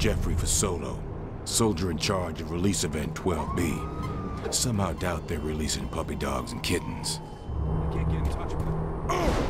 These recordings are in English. Jeffrey Fasolo, soldier in charge of release event 12B. Somehow doubt they're releasing puppy dogs and kittens. I can't get in touch with them. Oh!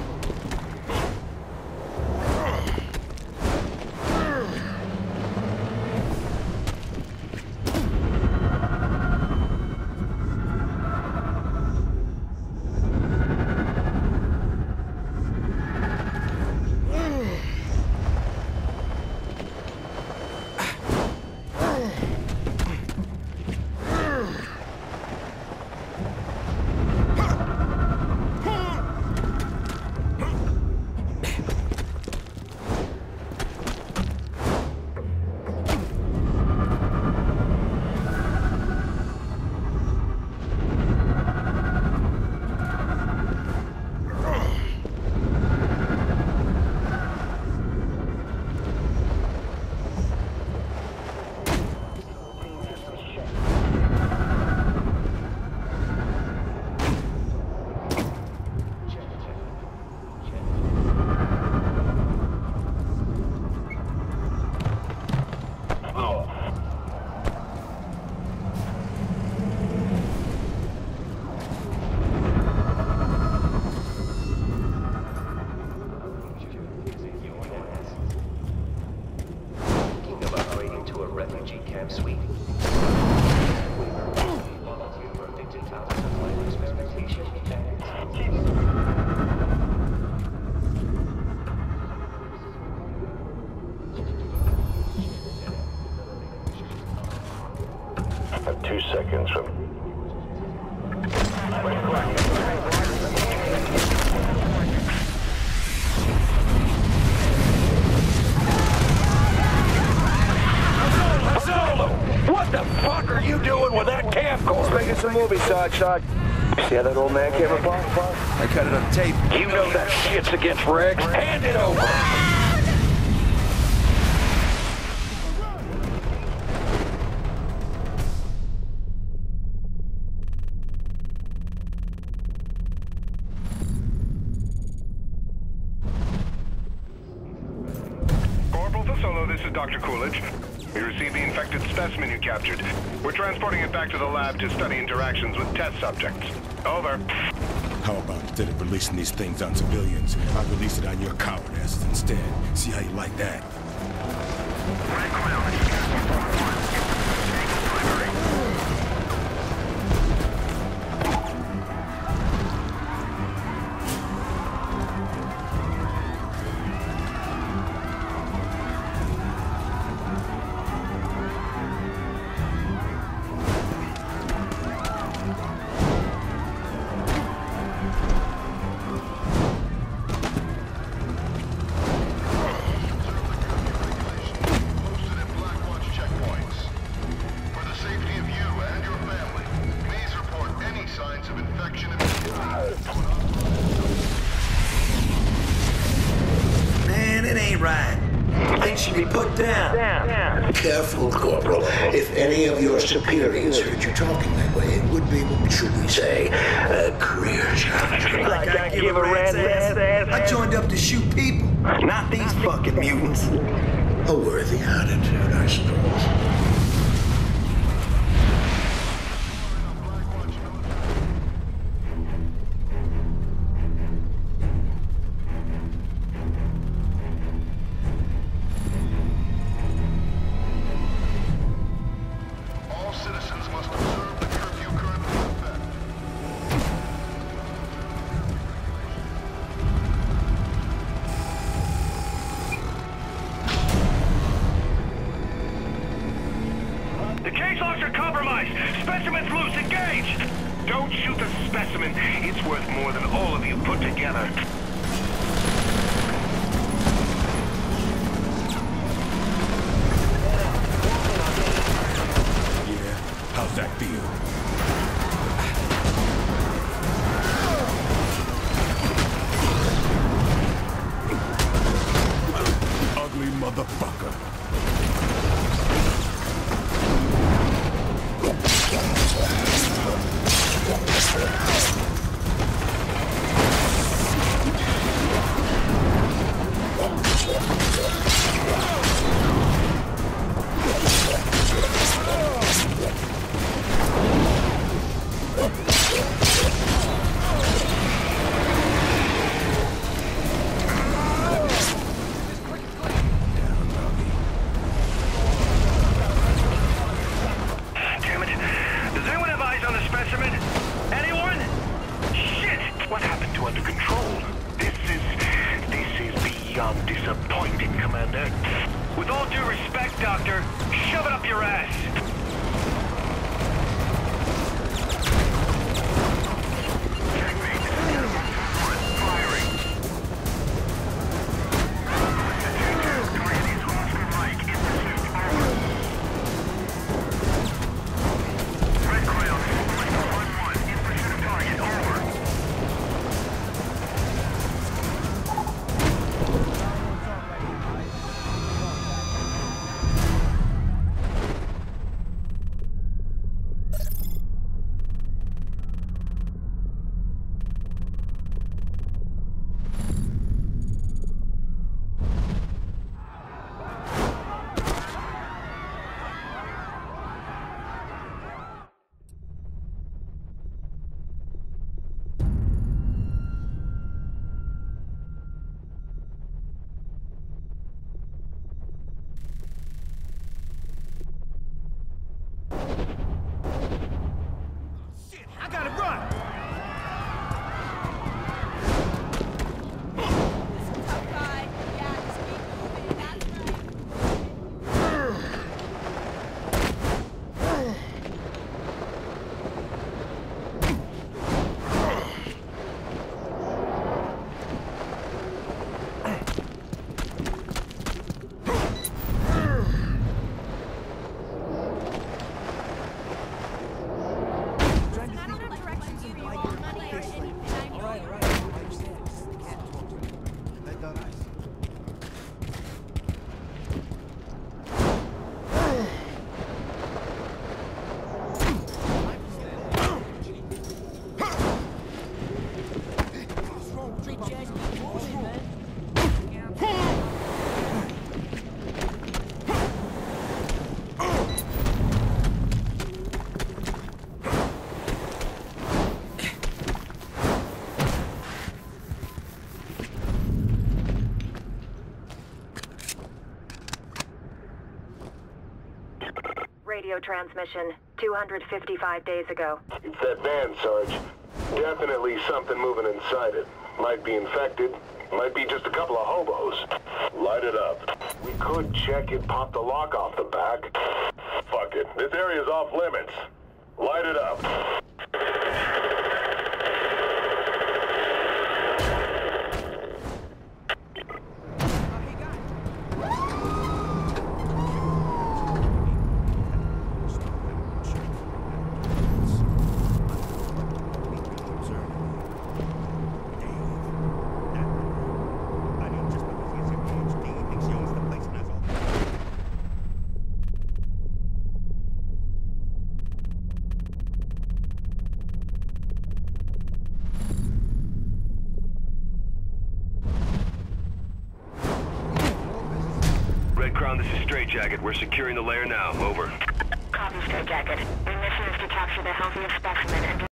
Shot. See how that old man came apart? I cut it on tape. You know that shit's against Rex. Hand it over! Ah! Corporal Fasolo, this is Dr. Coolidge. We received the infected specimen you captured. We're transporting it back to the lab to study interactions with test subjects. Over. How about instead of releasing these things on civilians, I release it on your coward asses instead. See how you like that? Careful, Corporal. If any of your superiors heard you talking that way, it would be, what should we say, a career challenge. Like I give a rat's ass. I joined up to shoot people. Not these fucking mutants. A worthy attitude, I suppose. Motherfucker. under control. This is beyond disappointing, Commander. With all due respect, Doctor, shove it up your ass. Radio transmission 255 days ago. It's that band, Sarge. Definitely something moving inside it. Might be infected. Might be just a couple of hobos. Light it up. We could check it, pop the lock off the back. Fuck it. This area's off limits. Light it up. Jacket, we're securing the lair now. Over. Copy, Jacket. Our mission is to capture the healthiest specimen and